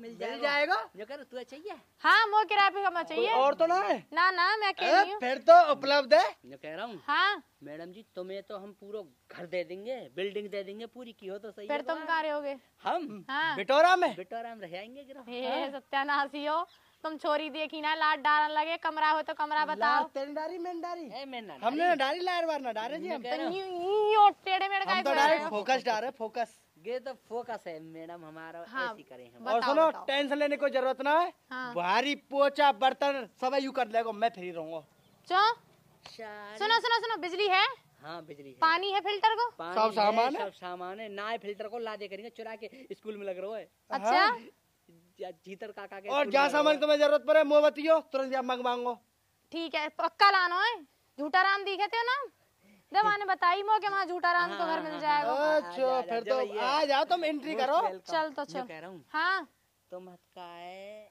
मिल जाएगा। तू चाहिए? हाँ वो किराए कमा चाहिए और तो ना है ना ना मैं कह रही हूँ फिर तो उपलब्ध है मैं कह रहा हूँ। हाँ मैडम जी तुम्हें तो हम पूरा घर दे देंगे बिल्डिंग दे देंगे पूरी की हो तो सही। फिर तुम कहाँ रहोगे? हम बिटोरा में रह जाएंगे। सत्यानाशी हो तुम छोरी देखी ना लाट डालने लगे कमरा हो तो कमरा बताओ। डारी मेन डारी हमने डारी लार बार ना डारे जी हम टेढ़े मेढ़े का डायरेक्ट फोकस डाल रहे फोकस ये तो फोकस है मैडम हमारा। हाँ, ऐसी करें और सुनो टेंशन लेने को जरूरत ना है। हाँ, भारी पोचा बर्तन सब यू कर लेगा मैं फ्री रहूंगा। सुनो सुनो सुनो बिजली है? हाँ बिजली है। पानी है फिल्टर को सब सामान है ना फिल्टर को ला दे करेंगे चुरा के स्कूल में लग रहा है। अच्छा जीतर काका के और जहाँ सामान तुम्हें जरूरत पड़े मोमबत्ती हो तुरंत मांगो ठीक है पक्का लानो है। झूठाराम दिखे थे ना ने बताई मो के वहाँ जूटाराम को घर मिल जाएगा। अच्छा फिर तो आ जाओ तुम एंट्री करो चल तो चल कह रहा हूँ। हाँ तुम हटकाए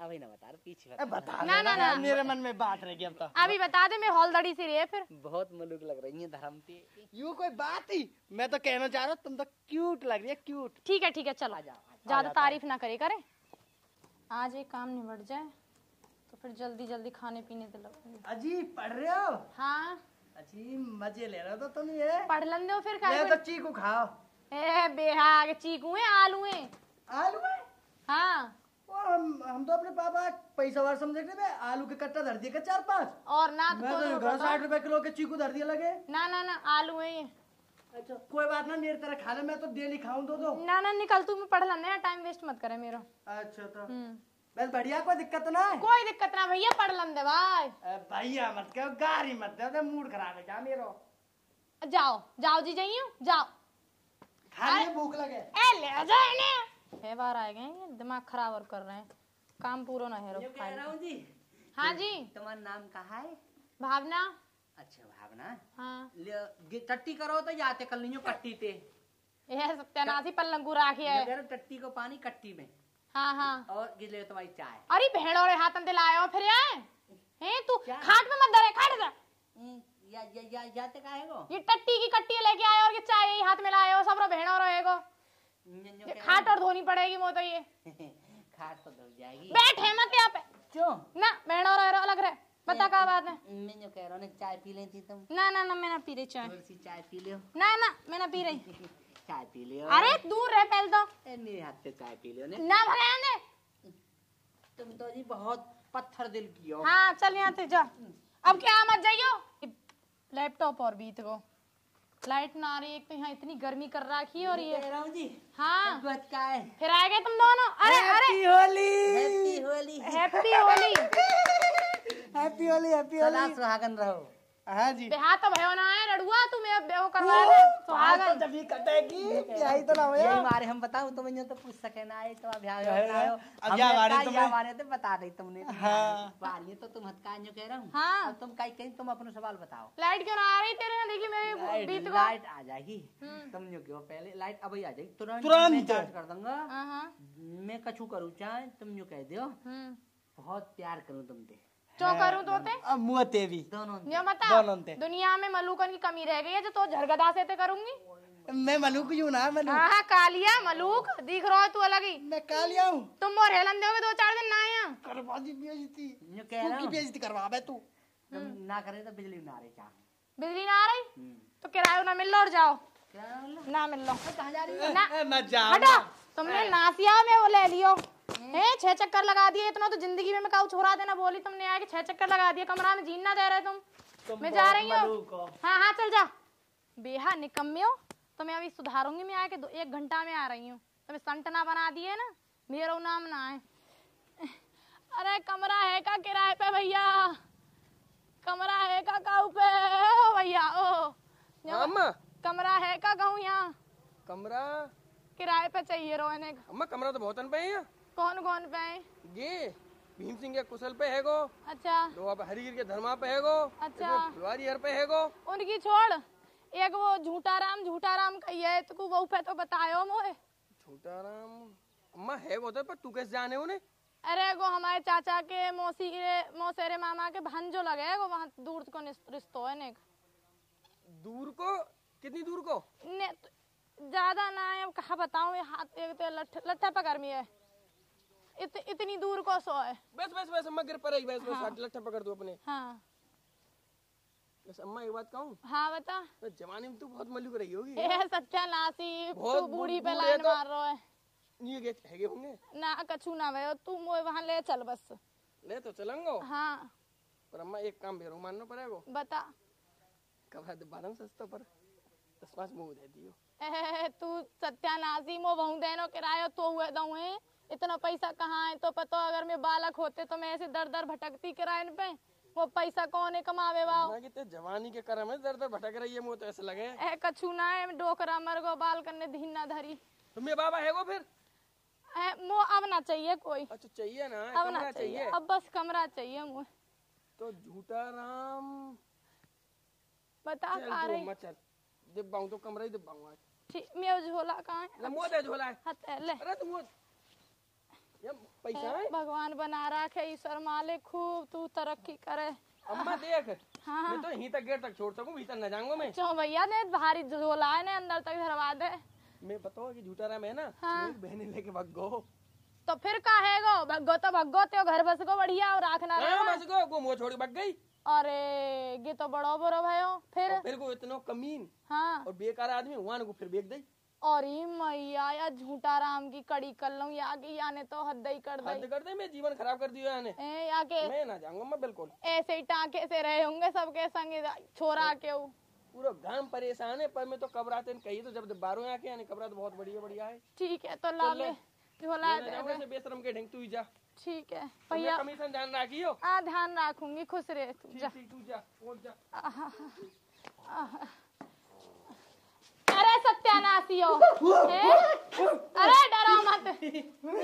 अभी ना बता पीछे बता ना ना ना मेरे मन में बात रह गई अब अभी बता दे मैं हॉलदड़ी से रही फिर बहुत मलूक लग रही है धर्मती यू कोई बात ही मैं तो कहना चाह रहा हूँ तुम तो क्यूट लग रही है क्यूट। ठीक है चला जाओ ज्यादा तारीफ ना करे आज एक काम निबट जाए तो फिर जल्दी खाने पीने तो लगेंगे। अजीब पढ़ रहे हो? हाँ अच्छी मजे ले रहा था तुम ये पढ़ लंदे हो फिर खाए तो चीकू खाओ। ए बेहाग चीकू है आलू है। हाँ हम तो अपने पापा पैसा वार समझते हैं आलू के कट्टा धर दिए का 4-5 और ना तो 60 रुपए किलो के चीकू धर दिए लगे ना आलू है ये। अच्छा कोई बात ना मेरी तरह खा ले मैं तो डेली खाऊं दो ना निकल तू पढ़ लेना टाइम वेस्ट मत करे मेरा। अच्छा तो बस बढ़िया कोई दिक्कत ना भैया पढ़ लंदे भाई भैया मत कहो गारी मत दे मूड खराब है जा मेरो जाओ जी जाओ खाने भूख लगे ए ले जा इन्हें हे बार आए गए दिमाग खराब और कर रहे हैं काम पूरा ना हेरो खाए। हाँ जी तुम्हारा नाम कहा है? भावना। अच्छा भावना। हाँ ले टट्टी करो तो जाते कल नहीं कट्टी थे यह सत्यानाशी पल्लंगू राखी है टट्टी को पानी कट्टी में। हाँ और गिले तुम्हारी चाय अरे भेड़ और हाथ अंदर लाए हो फिर हैं तू खाट में मत धरे खाट जा या जाते काहेगो ये टट्टी की कट्टी लेके आए और ये चाय यही हाथ में लाए हो सबरो भेड़ और रहेगो खाट और धोनी पड़ेगी वो तो ये खाट तो धो जाएगी बैठ है मत यहां पे क्यों ना भेड़ और रहेरो अलग रहे बता क्या बात है। मैं जो कह रहा हूं चाय पी लेती तुम ना मैं ना पी रही चाय थोड़ी सी चाय पी लियो ना मैं ना पी रही चाय पी लियो अरे दूर रह पहले तो मेरे हाथ से चाय पी लियो ना भरे तुम तो जी बहुत पत्थर दिल की हो। हाँ चल यहाँ से जा अब क्या मत जाइयो लैपटॉप और बीत को लाइट ना आ रही एक तो यहाँ इतनी गर्मी कर रखी है और ये कह रहा हूँ जी। हाँ फिर आ गए तुम दोनों अरे हैप्पी होली सुहागन रहो। हाँ जी बिहार तो भयो ना है रडुआ तू मेरा बेहो करवा दे सुहागन जब ही कटेगी यही तो ना भयो मारे हम बताऊं तो मैं तो पूछ सके ना है तो अब यहाँ आयो अब यहाँ हमारे तो बता दे तुमने। हाँ बारिये तो तुम हटका जो कह रहा हूँ। हाँ तुम कहीं कहीं तुम अपने सवाल बताओ लाइट क्यों ना आ रही तेरे यहाँ देखी मेरी बीत को लाइट आ जाएगी तुम जो क्यों पहले लाइट अब ही आ जाएगी तुरंत चार्ज कर दूंगा मैं कछु करूँ चाहे तुम जो कह दो बहुत प्यार करूँ तुमसे जो करूँ दोनों दुनिया में मलूकन की कमी रह गई है जो तो झरगदा से ते करूंगी मैं मलूक हूँ ना मलूक। हाँ कालिया मलूक दिख रहा है तू अलग ही मैं कालिया हूँ तुम और हेलन दोगे 2-4 दिन ना यहाँ करवा दी बेइज्जती करवा तू ना करे तो बिजली ना आ रही तो किराया ना मिल लो और जाओ ना मिल लो कहाँ जा रही है तुमने नासिया में वो ले लियो 6 चक्कर लगा दिए इतना तो जिंदगी में मैं काउ छोड़ा देना बोली तुमने आके 6 चक्कर लगा दिए कमरा में जीना दे रहे तुम मैं जा रही हूँ। हाँ चल जा बेहा निकम्मे हो तो मैं अभी सुधारूंगी मैं आके 1 घंटा में आ रही हूँ तुम्हें संटना बना दिए ना मेरा नाम ना है। अरे कमरा है का किराए पे भैया कमरा है का काउ पे भैया ओ कमरा है का कहूँ यहाँ कमरा किराए पे चाहिए रोने का अम्मा कमरा तो बहुत पे है कौन पे है ये भीम सिंह के कुशल पे है गो। अच्छा हरिगिर के धर्मा पे है गो। अच्छा हर पे है गो उनकी छोड़ एक वो झूठाराम का ये तो वो पे तो बतायो मोहे झूठाराम अम्मा है वो तो पर तू कैसे जाने उन्हें अरे गो हमारे चाचा के मौसेरे मामा के भांजो लगे है गो वहाँ दूर को रिश्तो है दूर को कितनी दूर को ज्यादा ना है अब कहा बताऊँ हाथ एक तो लट्ठा पकड़ में है इतनी दूर को सो है। बस बस बस अम्मा गिर पर बस बस आठ लट्ठा पकड़ दो अपने। हाँ बस अम्मा एक बात कहूँ। हाँ बता। तो जवानी में तू बहुत मलूक रही होगी। सच्चा नासी बहुत बूढ़ी पे लाइन मार रहा है। ये गेट हैगे होंगे ना कछु ना भाई तू मोए वहाँ ले चल बस। ले तो चलेंगे। हाँ पर अम्मा एक काम बेरू मानना पड़ेगा। बता। कब बारह सस्ता पर 10 पाँच मुँह दे दियो। तू सत्यानाशी मो बहु देनो किराया तो हुए दऊ है इतना पैसा कहाँ है तो पता अगर मैं बालक होते तो मैं ऐसे दर दर भटकती किराए पे। वो पैसा कौन है कमावे वाओ कितने जवानी के कर्म है दर दर भटक रही है मुँह तो ऐसे लगे है कछु ना है डोकरा मरगो बाल करने धीन ना धरी तुम्हें बाबा है वो फिर मो अब ना चाहिए कोई। अच्छा चाहिए ना अब ना चाहिए अब बस कमरा चाहिए मुँह तो झूठाराम बता आ रही मचल जब बाऊं तो कमरा ही जब बाऊं आज ठीक मेरा झोला कहाँ है लम्बो दे झोला है हाँ तेरे अरे तुम ये पैसा है भगवान बना रखे ईश्वर मालिक खूब तू तरक्की करे अम्मा देख हाँ मैं तो यहीं तक गेट तक छोड़ सकूं भीतर न जाऊंगा मैं चलो भैया ने भारी झोला है ने अंदर तक धरवा दे मैं बताऊँ कि झूठाराम है ना बहने लेके भगो तो फिर का है गो भगो तो भगो ते घर बस गो बढ़िया और रखना बस गो को मुंह छोड़ी भग गई अरे ये तो बड़ो बड़ो भयो फिर को इतनो कमीन हाँ और बेकार आदमी हुआ ना को फिर बेच दई और ये मैया या झूठाराम की कड़ी कर लूं या के याने तो हद ही कर दे मैं जीवन खराब कर दियो याने ए आके मैं ना जाऊंगा मैं बिल्कुल ऐसे ही टाके से रहे होंगे सबके संग छोरा के हो पूरा गांव परेशान है पर मैं तो कबराते कही तो जब 12 आके यानी कबरा तो बहुत बढ़िया है ठीक है तो ला ले से बेशरम के ढंग तू जा ठीक है भैया कमीशन ध्यान रखियो आ ध्यान रखूंगी खुश रहे तू जा अरे सत्यानाशियो अरे डरो मत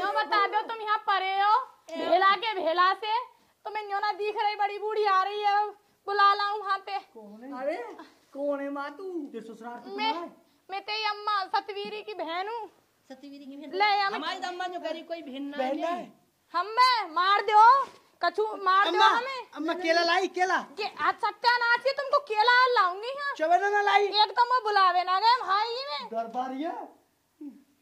यो बता दो तुम यहाँ परे हो भेला के भेला से तुम्हें यो ना दिख रही बड़ी बूढ़ी आ रही है बुला लाऊ वहाँ पे अरे कौन है माँ तू ससुराल मैं तेरी अम्मा सतवीरी की बहन हूँ ले हमारी अम्मा जो करी कोई भिन्न नहीं हमें मार दो कछु मार दो हमें अम्मा केला लाई केला के आज सत्यानाश है तुमको केला लाऊंगी हां चवना ना लाई एक तो मैं बुलावे ना गए भाई में दरबारिया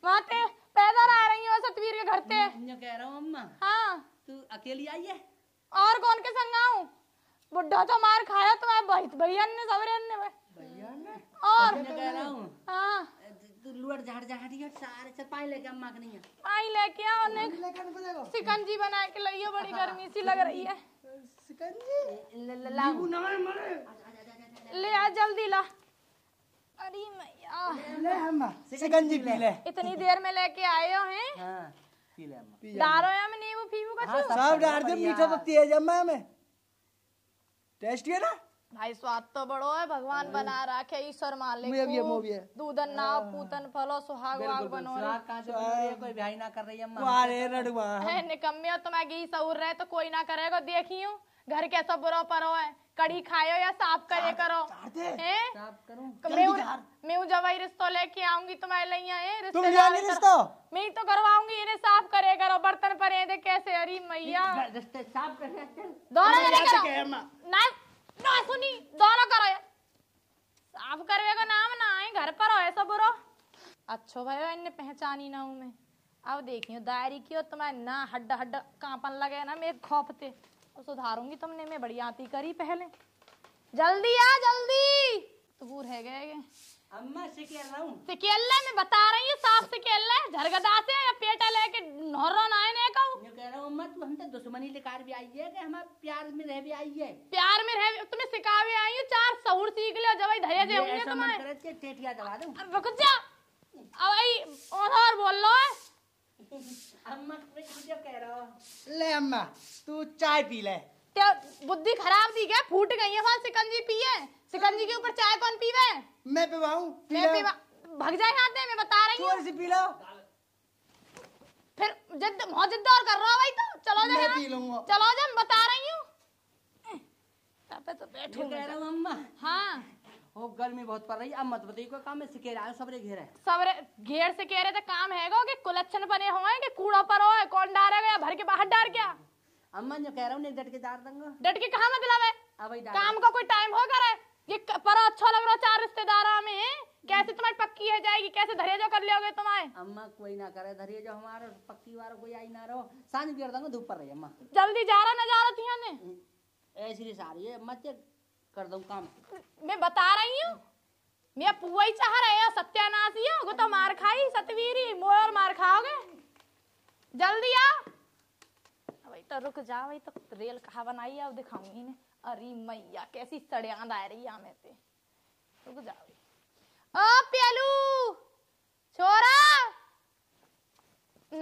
माते पैदल आ रही हो सतवीर के घर पे मैं कह रहा हूं अम्मा हां तू अकेली आई है और कौन के संग आऊं बुड्ढा तो मार खाया तुम्हारे भैया ने सवेरे ने भैया ने और मैं कह रहा हूं हां लुड़ झाड़ झाड़िया सारे से पाई लेके अम्मा के नहीं है पाई लेके आओ ने सिकंजी बना के लइयो बड़ी गर्मी सी लग रही है सिकंजी नींबू ना मरे ले आ जल्दी ला अरे मैया ले अम्मा सिकंजी पी ले इतनी देर में लेके आए हो हैं हां पी ले अम्मा डारो हम नींबू पीबू का सब डाल दे मीठा तो तेज अम्मा में टेस्टी है ना भाई स्वाद तो बड़ो है भगवान बना रखे ईश्वर मालिक दूधन नाव पूतन फलो सुहाग वाग बनो कोई भाई ना कर रही है निकम्मिया तुम्हें घी सऊर रहे तो कोई ना करेगा देखियो घर कैसा बुरा परो है कड़ी खायो या साफ करे करो मैं जब रिश्तो लेके आऊंगी तुम्हारे लिए मैं तो करवाऊंगी इन्हें साफ करे करो बर्तन पर कैसे अरे मैया दोनों ना सुनी दोनों करो साफ करवे का नाम ना आए घर पर हो सब बुरो अच्छो भाई इन्हें पहचानी ना हूँ मैं अब देखियो दायरी की हो तुम्हें ना हड्डा हड्डा कांपन लगे ना मैं खौफते और सुधारूंगी तुमने मैं बड़ी आती करी पहले जल्दी आ जल्दी दूर है गए अम्मा सिकेल्ला मैं बता रही हूँ साफ सिकेल्ला झरगदा से या पेटा लेके नौरो नाय ने कहूँ मैं कह रहा हूँ अम्मा तू हम तो दुश्मनी लेकर भी आई है कि हम प्यार में रह भी आई है प्यार में रह तुम्हें सिखावे आई हूँ 4 सहूर सीख ले जब धैर्य दे होंगे तुम्हें करत के टेटिया दबा दूँ अब रुक जा अब आई और बोल लो अम्मा मैं तुझे कह रहा हूँ ले अम्मा तू चाय पी ले बुद्धि खराब थी क्या फूट गई है वहाँ सिकंजी पिए सिकंजी के ऊपर चाय कौन पीवे मैं पिवाऊं भग जाए हाथ में मैं बता रही हूँ थोड़ी सी पी लो फिर बहुत जिद्द और कर रहा हूँ भाई तो चलो जा मैं पी लूँगा चलो जा मैं बता रही हूँ तबे तो बैठूँ कह रहा हूँ अम्मा हाँ वो गर्मी बहुत पड़ रही है अब मत बताइए कोई काम में सिके रहा है सबरे घेर है सबरे घेर से कह रहे थे काम है कि कुलच्छन बने हुए कि कूड़ा पर हो कौन डालेगा भर के बाहर डाल क्या अम्मा जो कह रहा हूँ डट के डाल दूंगा डट के कहाँ मतलब है काम का कोई टाइम होगा ये पर अच्छा लग रहा 4 रिश्तेदार में कैसे तुम्हारी पक्की हो जाएगी, कैसे धरेजो कर लोगे तुम्हारे? अम्मा कोई ना करे धरेजो, हमारा पक्की वारो कोई आई ना रहो, सांझ बियर दंग धूप पर रही अम्मा। जल्दी जा रहा ना जा रहा थी ने ऐसी सारी है मत कर दूं काम। मैं बता रही हूं मैं पुआ ही चाह रहे हो सत्यानाशी हो गो तो मार खाई सतवीरी मोए और मार खाओगे। जल्दी आ भाई तो रुक जा, भाई तो रेल कहा बनाई अब दिखाऊंगी ने। अरे मैया कैसी सड़ियांद आ रही है मेरे से, रुक जा। ओ प्यालू छोरा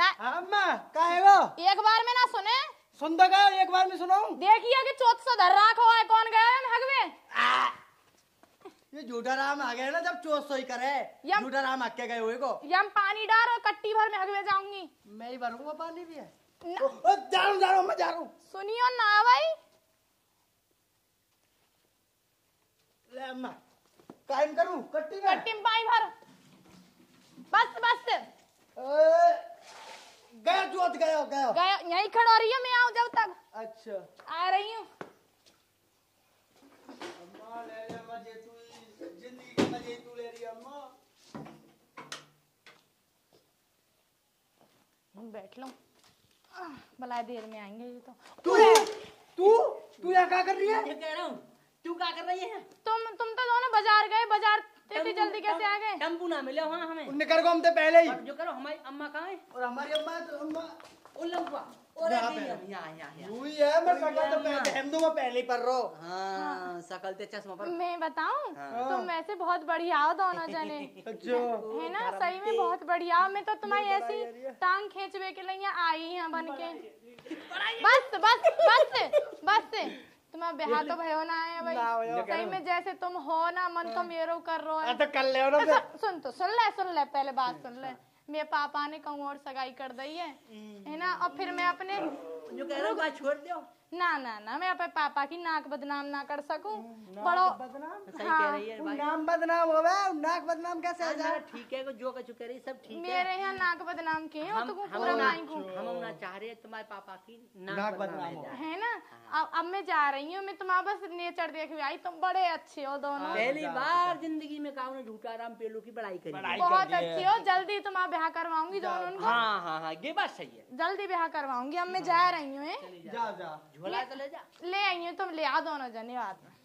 ना अम्मा का है वो एक बार में ना सुने सुन दो गए एक बार में सुनाऊं। देखिए कि चोट से धर रखा है कौन गया है हग में। ये जूठाराम आ गए ना जब चोट सोई करे जूठाराम हग के गए हुए को यम पानी डाल और कट्टी भर में हग में जाऊंगी मैं ही भरूंगा पानी भी है जा रहा मैं जा रहा हूं। सुनियो ना भाई ले अम्मा कायम करूं कट्टी में पाई भर बस बस गया जोत गया यहीं खड़ा हो रही है मैं आऊं जब तक। अच्छा आ रही हूं। अम्मा ले ले मजे तू जिंदगी के मजे तू ले रही अम्मा। हम बैठ लो भला देर में आएंगे ये तो। तू तू तू यहाँ क्या कर रही है? मैं कह रहा हूँ तू क्या कर रही है? तुम तो दोनों बाजार गए, बाजार इतनी जल्दी कैसे आ गए? टम्पू ना मिले वहाँ हमें। उन्हें कर गो हम तो पहले ही। जो करो हमारी अम्मा कहाँ है? और हमारी अम्मा तो अम्मा उल्लंघुआ। यहाँ पे यहाँ। वही है मैं सकल तो पहले हम दोनों पहले ही पढ़ रहे हो। हाँ सकल ते चश्मा पर। मैं बताऊँ तुम वैसे बहुत बढ़िया हो दोनों जने। अच्छा है ना सही में बहुत बढ़िया हो। मैं तो तुम्हारी ऐसी टांग खींचवे के लिए आई है बन के। बस बस बस बस तुम्हारा ब्याह तो भयो ना है भाई सही में जैसे तुम हो ना मन को मेरो कर रो है तो कर ले हो ना। सुन ले पहले बात सुन ले। मेरे पापा ने कहूँ और सगाई कर दी है ना और फिर मैं अपने जो कह रहा हूँ बात छोड़ दो ना ना ना मैं अपने पापा की नाक बदनाम ना कर सकूं। बड़ो बदनाम सही कह रही है भाई नाम बदनाम हो गया नाक बदनाम कैसे हो जाए? ठीक है जो कह चुके रही सब ठीक है मेरे यहाँ नाक बदनाम किए हो तो पूरा माइंग हूँ हम होना चाह रहे हैं तुम्हारे पापा की नाक बदनाम है ना। अब मैं जा रही हूँ मैं तुम्हारा बस नेचर देख भी आई तुम बड़े अच्छे हो दोनों। पहली बार जिंदगी में कहा जूठाराम पेलू की बड़ाई करी बहुत अच्छी हो। जल्दी तुम्हारा ब्याह करवाऊंगी दोनों। हाँ हाँ हाँ ये बात सही है जल्दी ब्याह करवाऊंगी। अब मैं जा रही हूँ झोला तो ले जा ले आई हूँ तुम ले आ दोनों जने बाद में।